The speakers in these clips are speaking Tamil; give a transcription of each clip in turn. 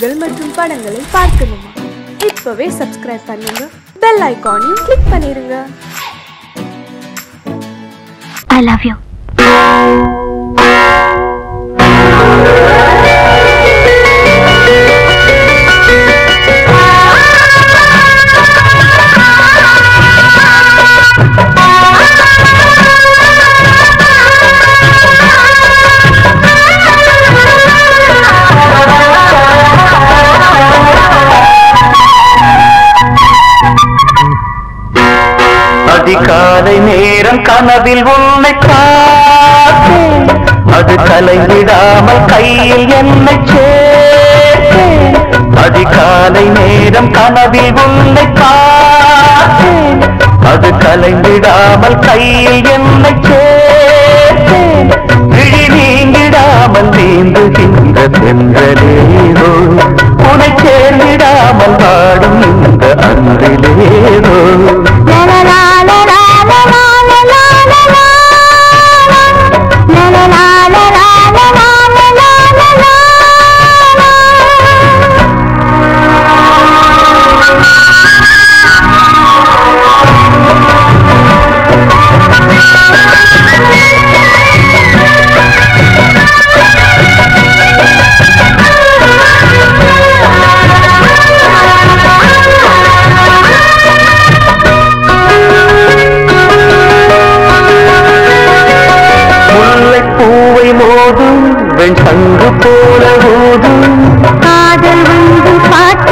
நிகழ்வுகள் மற்றும் படங்களை பார்க்கணுமா? இப்பவே சப்ஸ்கிரைப் பண்ணுங்க, பெல் ஐகானையும் கிளிக் பண்ணிருங்க. I love you. காலை நேரம் கனவில் உன்னை பார்த்தேன், அது கலைவிடாமல் கையில் என்னை சேர்த்தேன். அதிகாலை நேரம் கனவில் உன்னை பார்த்தேன், அது கலைவிடாமல் கையில் என்னை சேர்த்தேன். விழி நீங்கிடாமல் நீந்துகின்ற தென்றலேரோ, உன்னை சேர்ந்திடாமல் வாடும் இந்த அன்றிலேரோ. சங்கு போல ஊதும் காதல் வந்து பாட்ட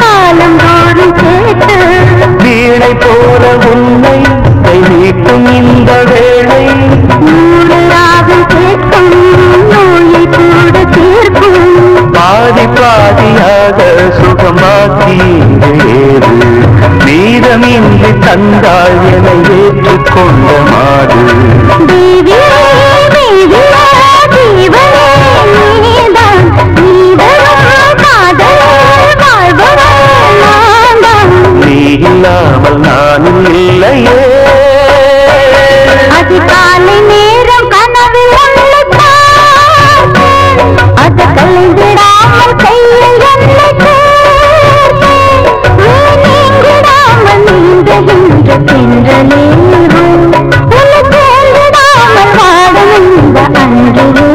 காலம் தோறும் கேட்ட வீணை போல உன்னை நீக்கும் இந்த வேளை. நூறாவில் கேட்கும் நோயை கூட தீர்க்கும் பாதி பாதியாக சுகமாக்கீரேது. நீரமின்றி தந்தால் என ஏற்றுக்கொண்ட மாடு இல்லாமல் நானும் இல்லையே. அதிகாலை நேரம் கனவில் உன்னை பார்த்தேன், அது கலைந்திடாமல் கையில் என்னை சேர்த்தேன். நீங்கிடாமல் நீந்துகின்ற தென்றலேரோ, உன்னை சேர்ந்திடாமல் வாடும் இந்த அன்றிலேரோ.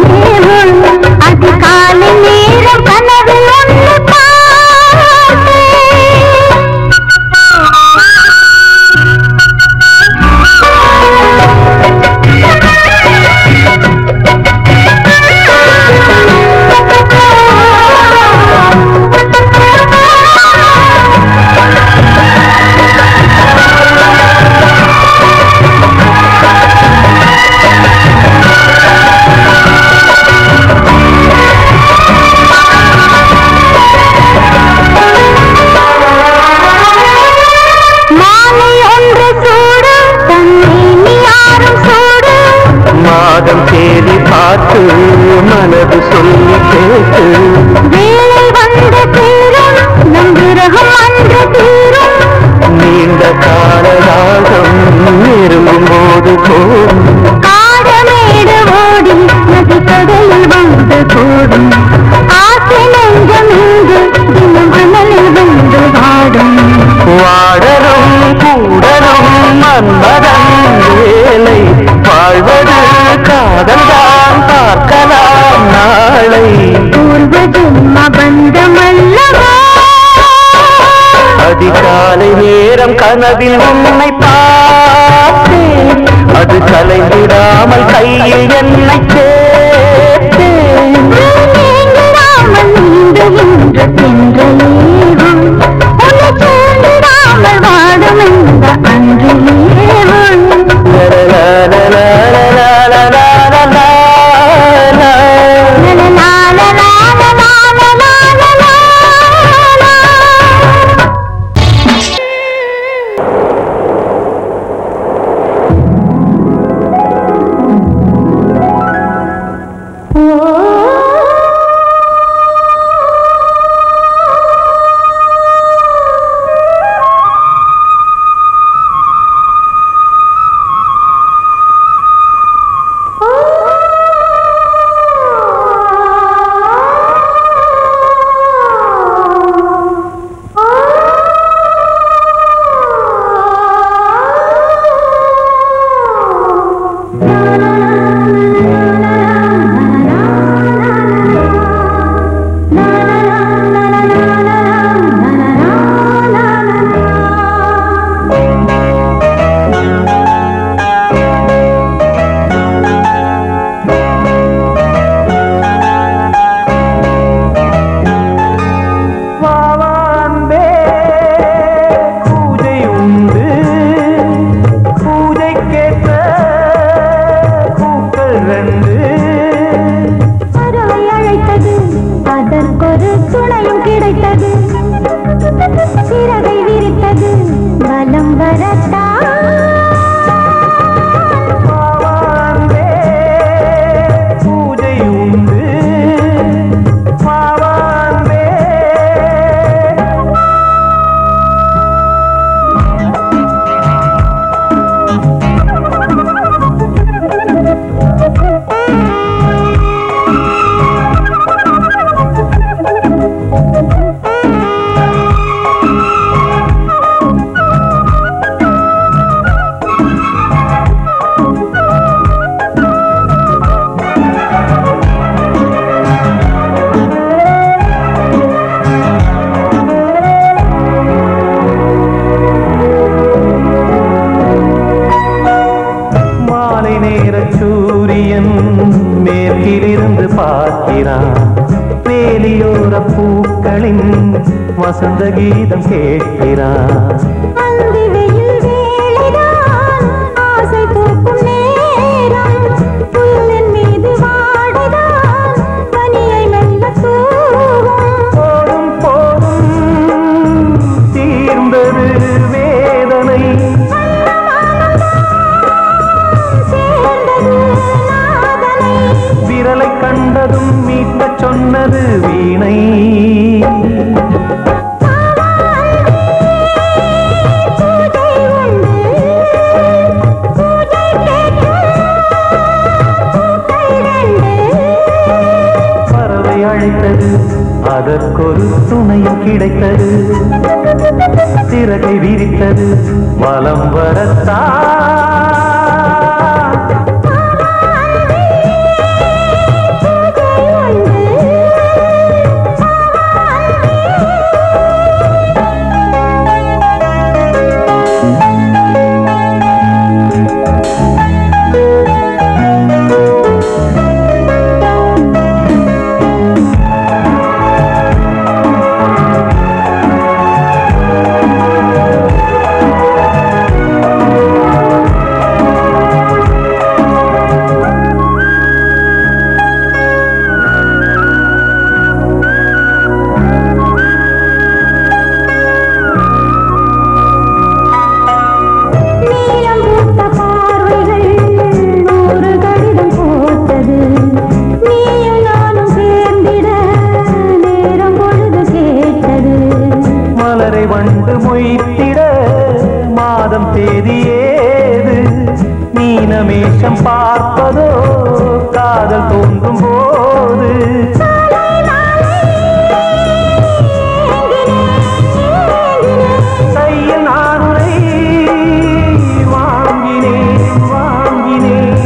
அதிகாலை நேரம் கனவில் உன்னை மனது சொல்லி கேட்டு வேலை வந்த தீரம் நம் விரகம் அன்று தீரும். நீண்ட கால ராகம் நெருங்கும் போது போடும், காடமேடு ஓடி நதி கடலில் வந்து கூடும். ஆசை நெஞ்சம் இங்கு தினம் அமலில் வந்து வாடும். வாடரும் கூடரும் மன்பதன் வேலை, வாழ்வது காதல் தான் பார்க்கலாம் நாளை. பூர்வ ஜென்ம பந்தமல்லவா. அதிகாலை நேரம் கனவில் உன்னை பார்த்தேன், அது கலைந்திடாமல் கையில் என்னை சேர்த்தேன். நீங்கிடாமல் நீந்துகின்ற தென்றலேரோ, உன்னை சேர்ந்திடாமல் வாடும் இந்த அன்றிலேரோ. துணையும் கிடைத்தது, சிறகை விரித்தது, பலம் வரத்தா சூரியன் மேற்கிலிருந்து பார்க்கிறான். வேலியோர பூக்களின் வசந்த கீதம் கேட்கிறான். போதும் போதும் தீர்ந்தது வேதனை, விரலை கண்டதும் மீட்க சொன்னது வீணை. பறவை அழைத்தது, அதற்கொரு துணையும் கிடைத்தது, சிறகை விரித்தது, வலம் வரத்தா மொய்த்திட மாதம் தேதி ஏது, மீனமேஷம் பார்ப்பதோ காதல் தோன்றும் போது. கையில் நானுரை வாங்கினேன் வாங்கினேன்,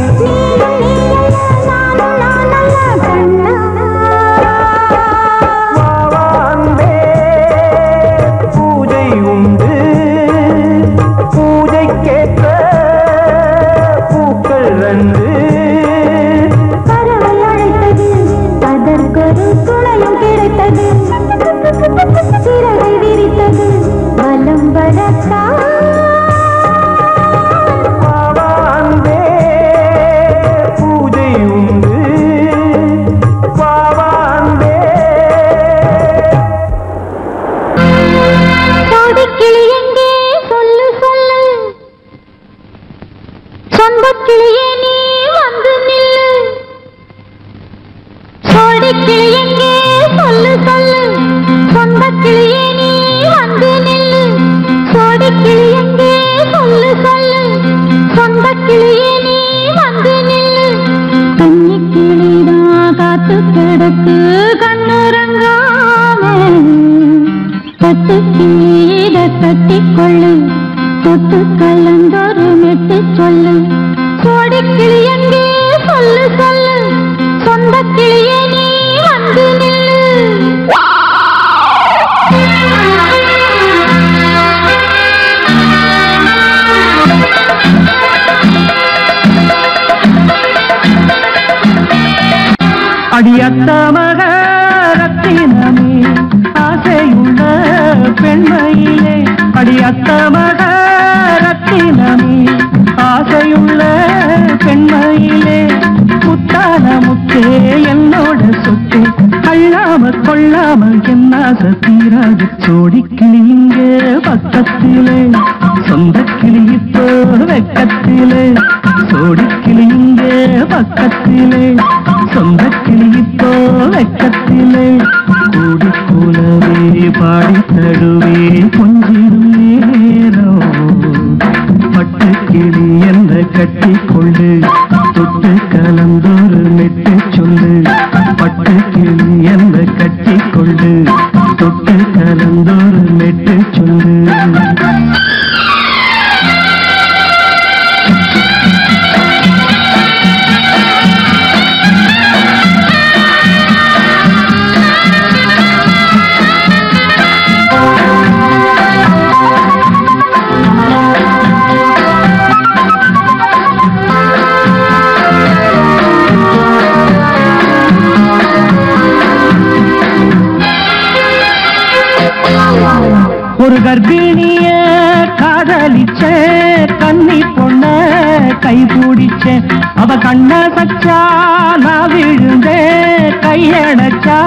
சிறகை விரித்தது, வலம் வரத்தா பூஜை உண்டு பாவாந்தே. சோதிக்கிளி எங்கே சொல்லு சொல்லு, சொந்தக்கிளியே நீ வந்து நில்லு. சோதிக்கிளி எங்கே சொல்லு சொல்லு, சொந்தக்கிளியே நீ வந்து நில்லு. சோடிக்கிளி எங்கே சொல்லு சொல்லு, சொந்தக்கிளியே நீ வந்து நில்லு. கன்னிக்கிளிதான் காத்து கிடக்கு கண்ணுறங்காம, பட்டுக்கிளியிட கட்டிக்கொள்ளு, தொட்டு கலந்தொரு மெட்டு சொல்லு. சோடிக்கிளி எங்கே சொல்லு சொல்லு, சொந்தக்கிளியே நீ வந்து நில்லு. அடியத்தமக ரத்தினமே ஆசையுள்ள பெண்மையிலே, அடியத்தமக ரத்தினமே ஆசையுள்ள பெண்மையிலே, முத்தான முத்தே என்னோட சொத்து, அள்ளாம கொள்ளாம என்னாக தீராது சோடி கிளி இங்கே பக்கத்திலே, சொந்த கிளி இப்போ வெக்கத்திலே, சோடி கிளி இங்கே பக்கத்திலே, சொந்த கிளி இப்போ வெக்கத்திலே, கூடி கூலவே பாடி தழுவே கொஞ்சிடும் நேரம் பட்டு கிளி என்ற கட்டி கொண்டு தொட்டு கலந்தோறு மெட்டு சொல்லு பட்டு கிளி என்ற கட்டி கொண்டு தொட்டு கலந்தோறு மெட்டு சொல்லு. ஒரு கர்ப்பிணிய காதலிச்ச கண்ணி பொண்ண கை கூடிச்ச அவ கண்ண பச்சா நான் விழுந்தே கையடைச்சா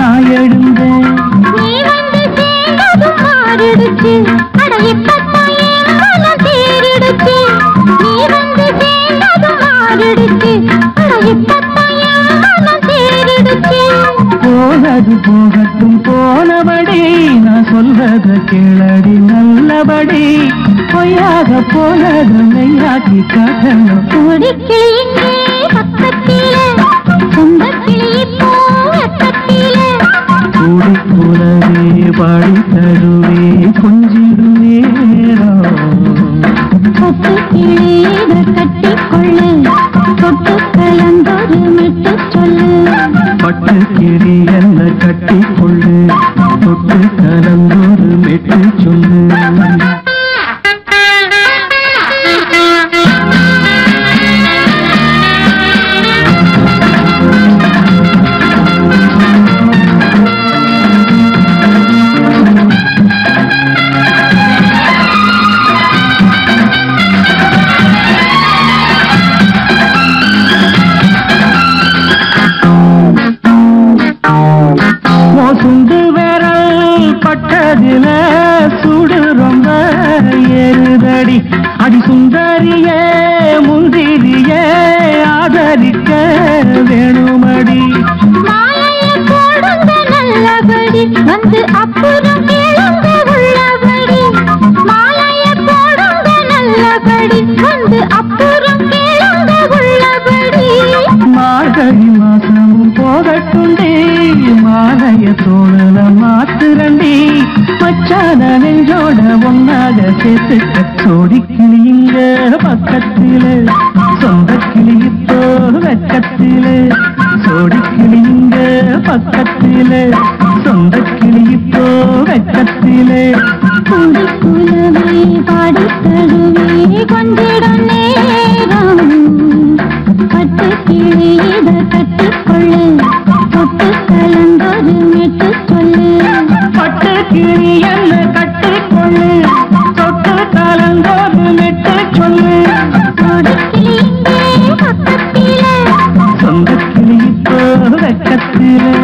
நான் எழுந்தேன் போனது போகட்டும் போனபடி நான் சொல்றத கேளடி நல்லபடி பொய்யாக போனது மெய்யாக்கி காட்டணும் கூடி கூடவே பாடி தருவே கொஞ்சிடும் நேரம் தொட்டு கிளி கட்டிக்கொள்ளு தொட்டு கலந்தோடு மெட்டு சொல்லு பட்டு கிளி என்ன கட்டிக்கொள்ளு தொட்டு கலந்தோடு மெட்டு சொல்லு. சுண்டு விரல் பட்டதில சுடு ரொம்ப ஏறுதடி அடி சுந்தரியே முந்திரியே ஆதரிக்க வேணுமடி வந்து அப்புறம் போகட்டுண்டி மாலைய தோழல மாத்துரண்டி மச்சான நெஞ்சோட ஒன்னாக சேர்த்துக்க சோடி கிளி இங்க பக்கத்திலே, சொந்த கிளி இப்போ வெக்கத்திலே, சோடி கிளி இங்க பக்கத்திலே, சொந்த கிளி இப்போ வெக்கத்திலே, கூடி கூலவே பாடி தழுவே கொஞ்சிடும் நேரம் பட்டு கிளி கிளி என்ன கட்டிக்கொள்ளு தொட்டு கலந்தோடு மெட்டு சொல்லு சொந்த கிளி இப்போ வெக்கத்திலே.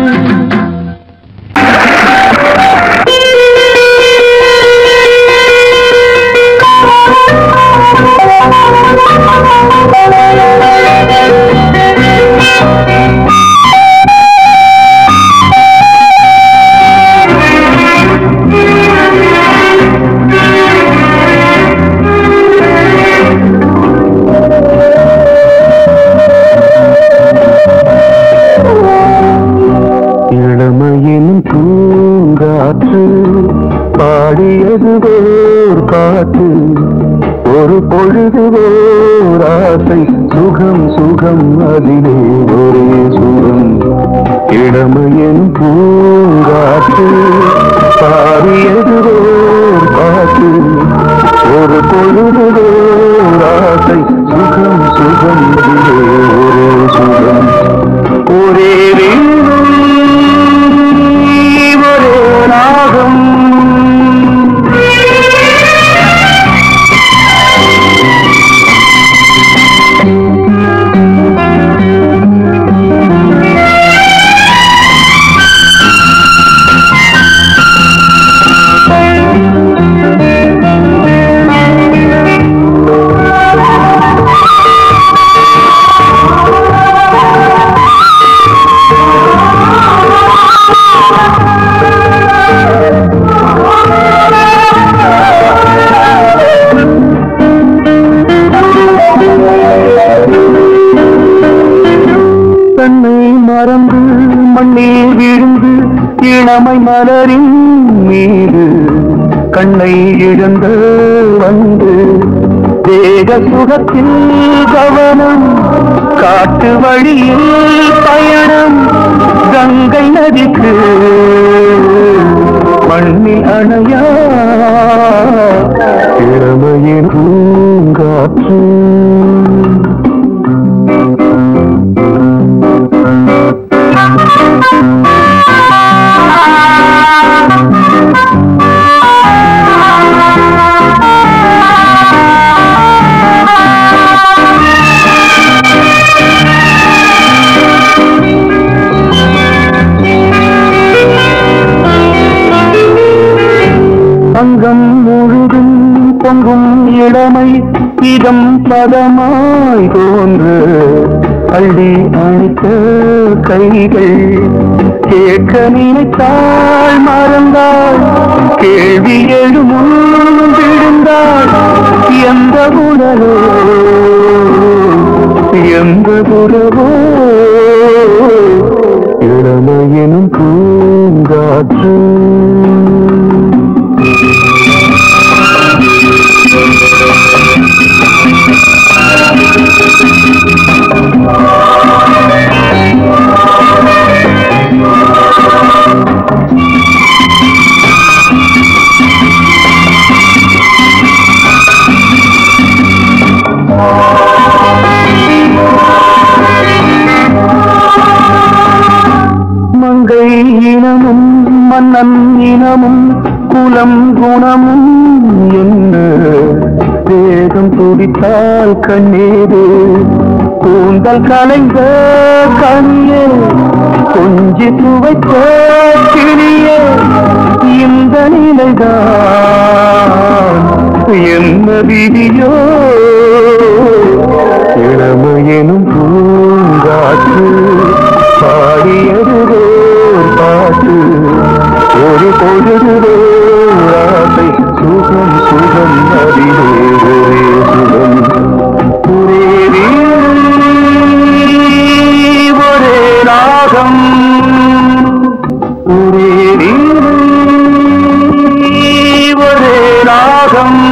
ஒரு பொழுது ஓராசை சுகம் சுகம் அதிலே ஒரே சுகம் இளமையின் பூங்காற்று பாரியது ஓர் பாட்டு ஒரு பொழுது ஓராசை சுகம் சுகம் அதிலே ஒரே சுகம் ஒரே இளமை மலரின் மீது கண்ணை இழந்து வந்து தேக சுகத்தில் கவனம், காட்டு வழியில் பயணம், கங்கை நதிக்கு மண்ணில் அணையா இளமையின் பூங்காற்று. அங்கம் முழுதும் பொங்கும் இளமை இதம் பதமாய் தோன்று அள்ளி அணித்த கைகள் கேட்க நினைத்தாள் மறந்தாள் கேள்வி எழுமுன் விழுந்தாள் எந்த உணவோ எந்த உறவோ இளமையினும் பூங்காற்று. மங்கை இனமும் மன்னன் இனமும் குலம் குணமும் என்ன வேகம் துடித்தால் கண்ணீரு கூந்தல் கலைந்த கனியே கொஞ்சி துவைத்த கிளியே இந்த நிலைதான் என்ன விதியோ இளமையெனும் பூங்காற்று. பாடியதுவே பாட்டு ஒரு பொழுதுவே ஆசை சுகம் சுகம் அறிவே ஒரே சுகம் ஒரே ராகம் ஒரே ராகம்.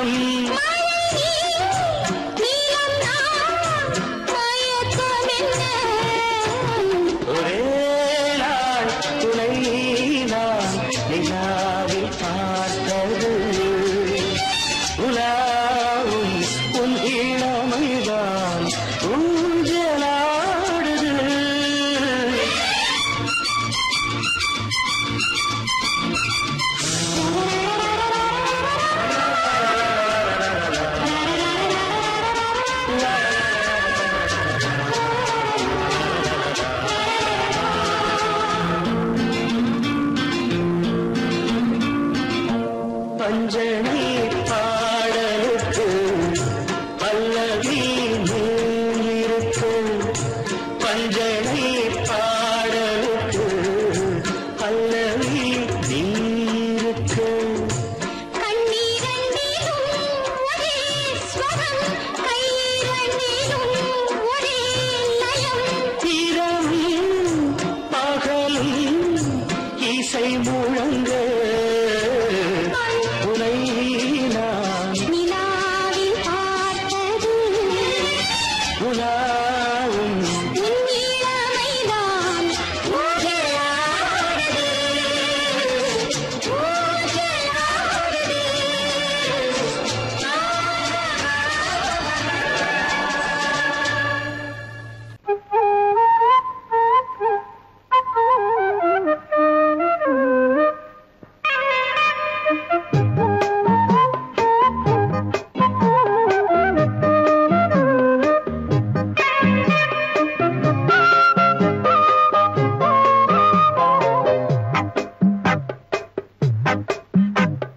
மயக்கம் ஒரே நாள் துணை நான் நிலாவில் பார்த்தது உலாவும் உன் இளமைதான் ஊஞ்சலாடுது. பஞ்சணி பாடலுக்கு பல்லவி நீருக்கு பஞ்சணி பாடலுக்கு பல்லவி நீருக்கு இரவும் பகலும் இசை முழங்க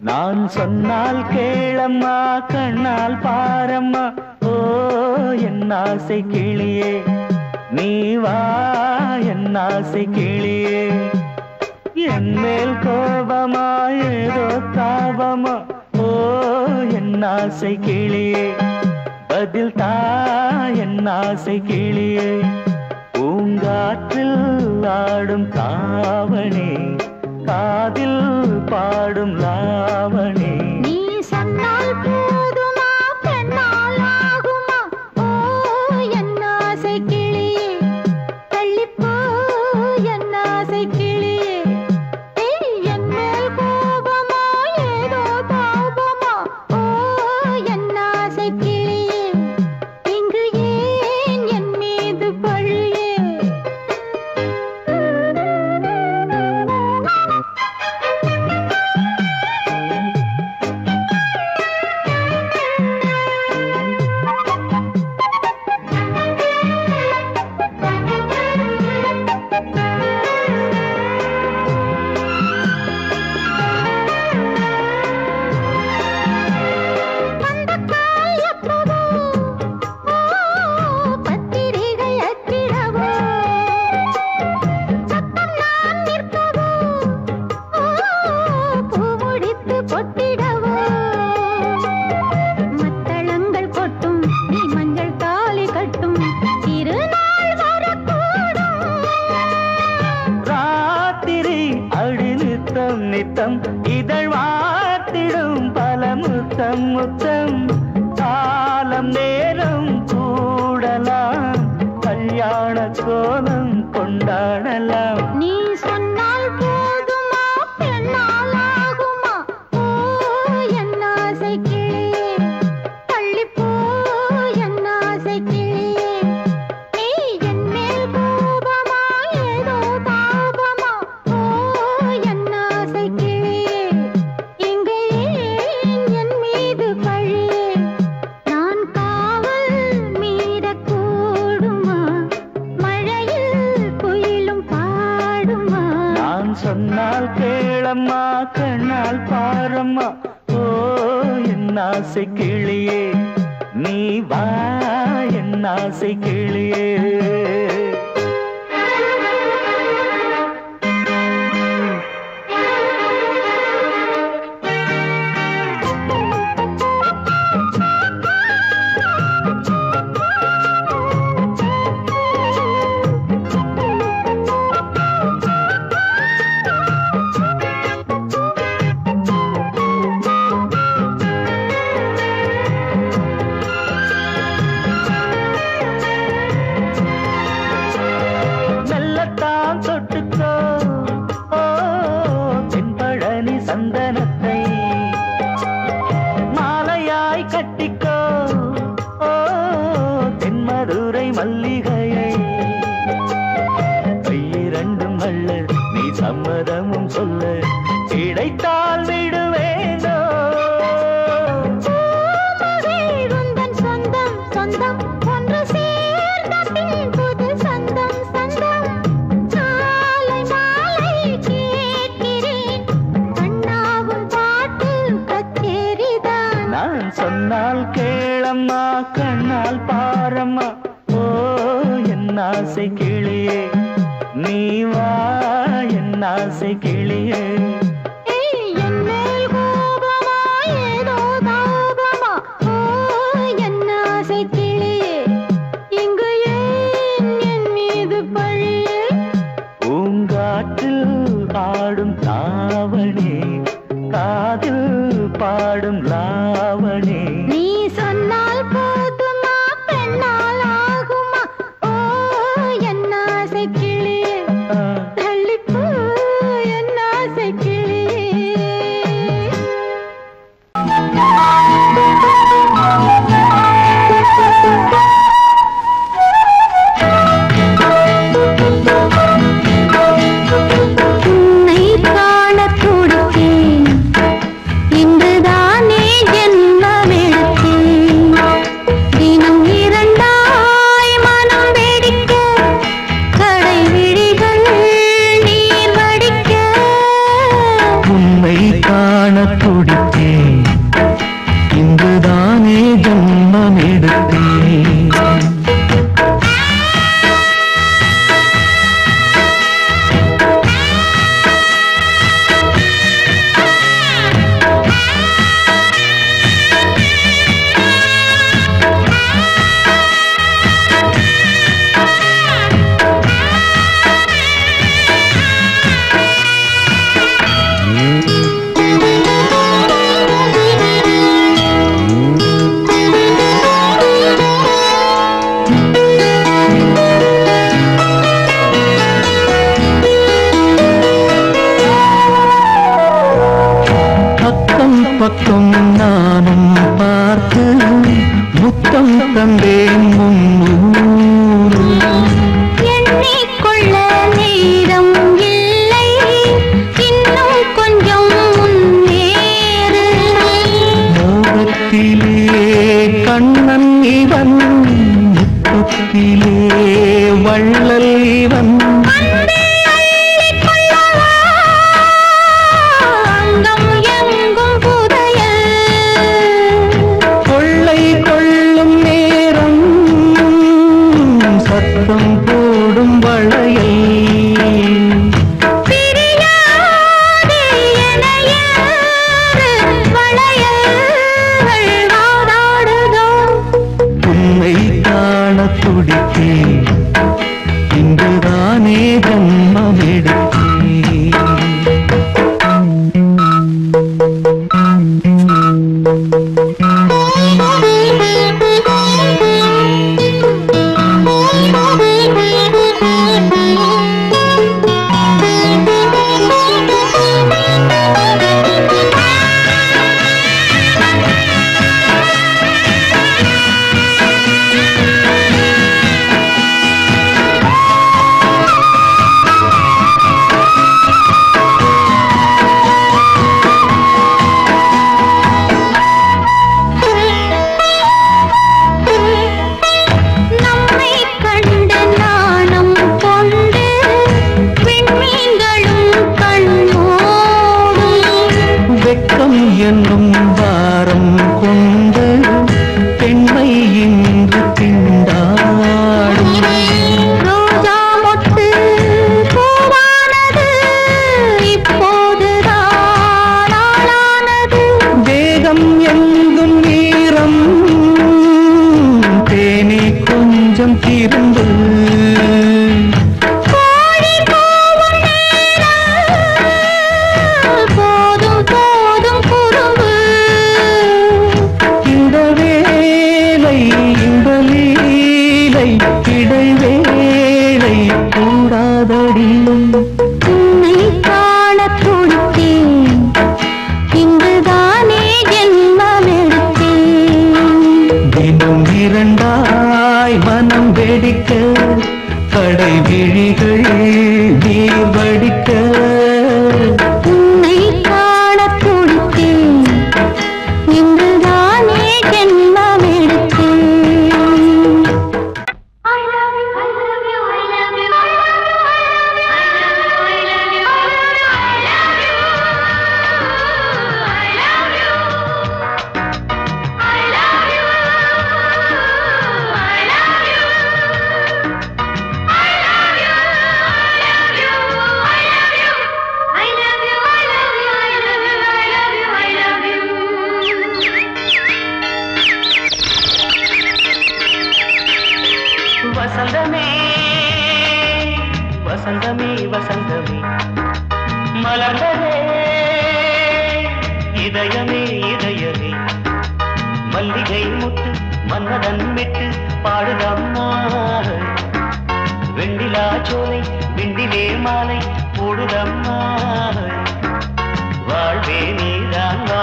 நான் சொன்னால் கேளம்மா கண்ணால் பாரம்மா ஓ என் ஆசை கிளியே நீ வா என் ஆசை கிளியே என் மேல் கோபமா ஏதோ தாபமா ஓ என் ஆசை கிளியே பதில் தா என் ஆசை கிளியே பூங்காற்றில் ஆடும் தாவணி காதில் பாடும் லாவணி நீ சொன்னால் போதுமா கண்ணால் ஆகுமா ஓ என் ஆசை கிளியே தள்ளிப்போ என் ஆசை கிளியே என் மேல் கோபமா ஏதோ கோபமா ஓ என் ஆசை கிளியே இங்கு ஏன் என் மீது பழியே நித்தம் இதழ் வாத்திடும் பல முத்தம் முத்தம் காலம் நேரம் கூடலாம் கல்யாண கோலம் கொண்டாடலாம் நீ சொன்னால் போதுமா என்னால் ஆகுமா ஓ என் ஆசை கிளியே தள்ளிப்போ என் ஆசை கிளியே என் மேல் கோபமா ஏதோ தாபமா ஓ என் சொன்னால் கேளம்மா கண்ணால் பாரம்மா ஓ என் ஆசை கிளியே நீ வா என் ஆசை கிளியே சொன்னால் கேளம்மா, கண்ணால் பாரம்மா, ஓ என் ஆசை கிளியே, நீ வா என் ஆசை கிளியே. வசந்தமே வசந்தமே வசந்தமே மலர்ந்ததே இதயமே இதயமே மல்லிகை முட்டு மன்னதன் விட்டு பாடுதம்மா வெண்ணிலா சோலை விண்டிலே மாலை போடுதம்மா வாழ்வே நீதான் வா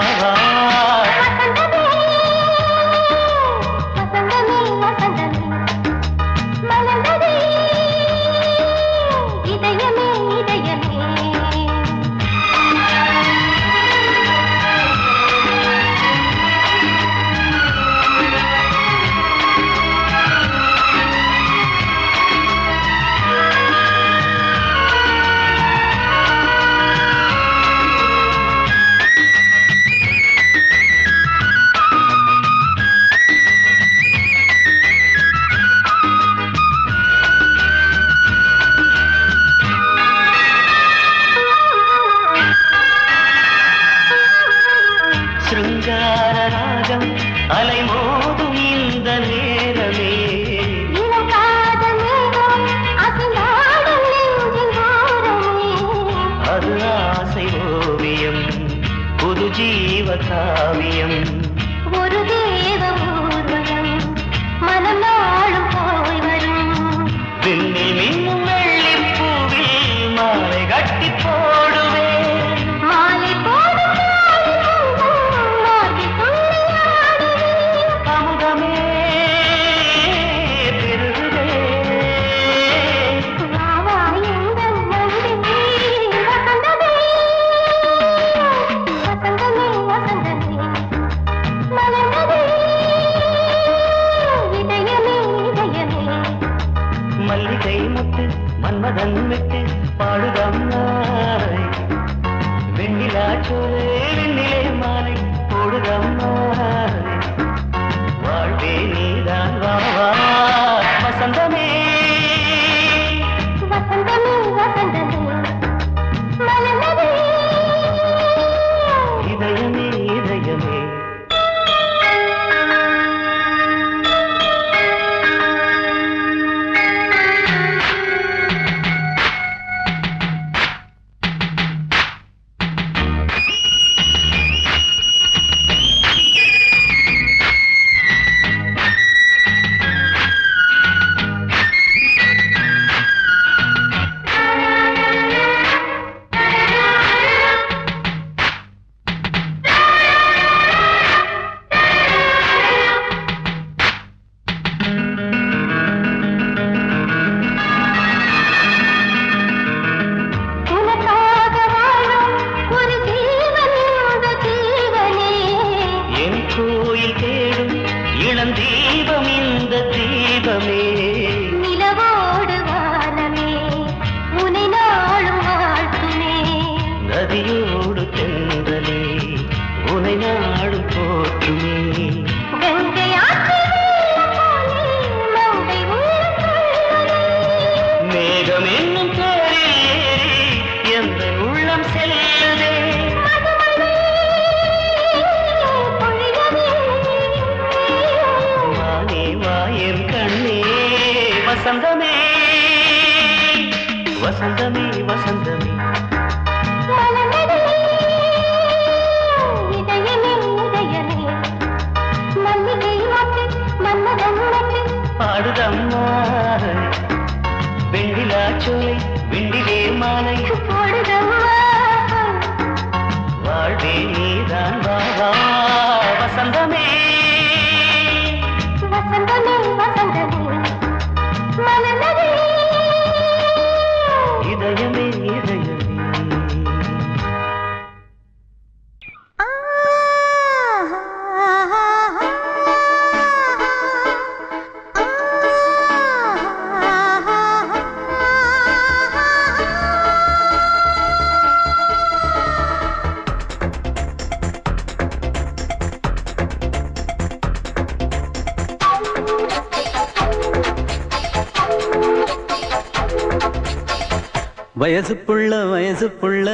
வயசுப்புள்ள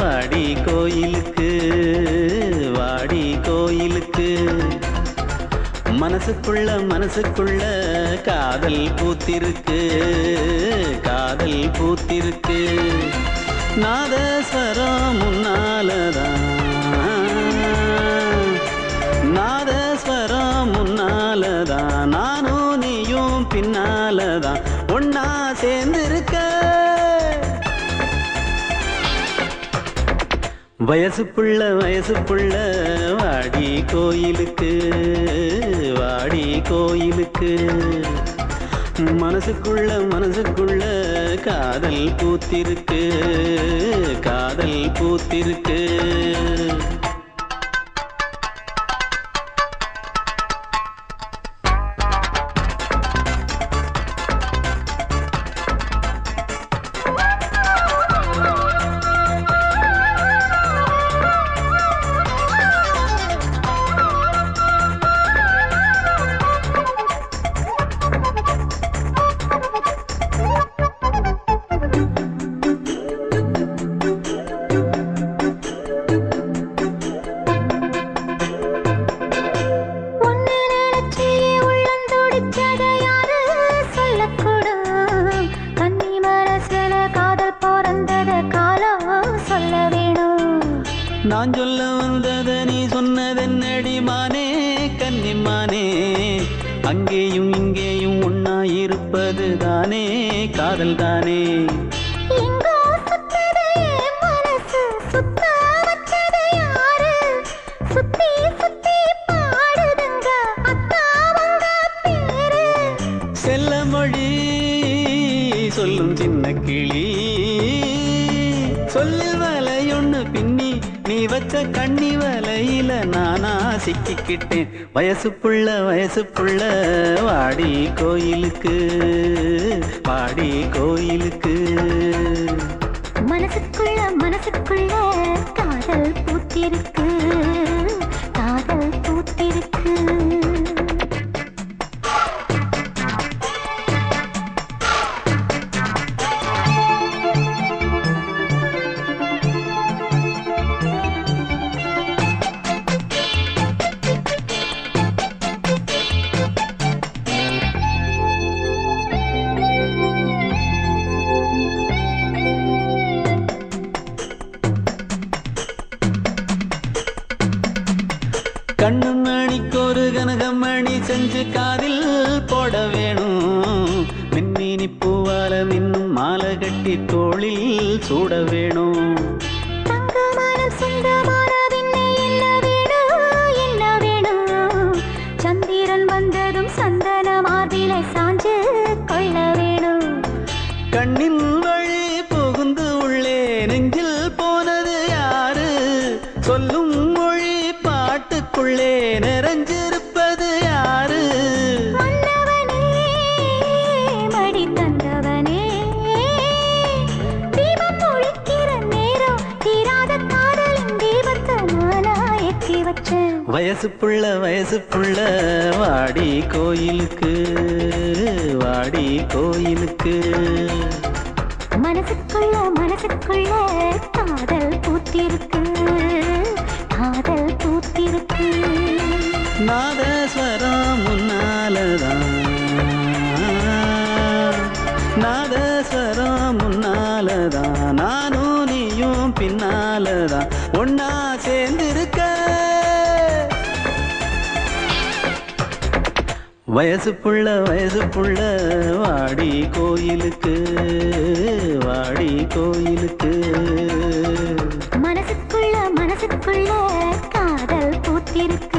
வாடி கோயிலுக்கு மனசுக்குள்ள காதல் பூத்திருக்கு நாதஸ்வரம் முன்னாலதான் நானும் நீயும் பின்னாலதான் ஒன்னா சேர்ந்திருக்க. வயசுப்புள்ள வாடி கோயிலுக்கு மனசுக்குள்ள காதல் பூத்திருக்கு நான் சொல்ல வந்தத நீ சொன்னதென்னடி கன்னிமானே, அங்கேயும் இங்கேயும் ஒன்னாயிருப்பது தானே காதல் தானே. செல்ல மொழி சொல்லும் சின்ன கிளி சொல்லில் வலையொன்னு பின்னி நீ வச்ச கண்ணி வலையில நானா சிக்கிக்கிட்டேன். வயசுப்புள்ள வாடி கோயிலுக்கு மனசுக்குள்ள காதல் பூத்திருக்கு கண்ணும் மணிக்கு ஒரு கனகமணி செஞ்சு காதில் போட வேணும், மின்மீனி பூவால மின்னும் மாலை கட்டி தோளில் சூட வேணும். சந்திரன் வந்ததும் சந்தன மார்பிலை சாஞ்சு கொள்ள வேணும். கண்ணின் வழி புகுந்து உள்ளே நெஞ்சில் போனது யாரு சொல்லும் உள்ளே நிறைஞ்சிருப்பது யாரு. மடி தந்தவனே தீபம் ஒழிக்கிற நேரம் தீராத காதலின் தீபத்தை நானாயக்கி வச்சேன். வயசுப்புள்ள வாடி கோயிலுக்கு மனசுக்குள்ள காதல் பூத்திருக்கு நாதஸ்வரம் முன்னாலதான் நானும் நீயும் பின்னாலதான் ஒன்னா சேர்ந்திருக்க. வயசுப்புள்ள வாடி கோயிலுக்கு மனசுக்குள்ள காதல் பூத்திருக்கு.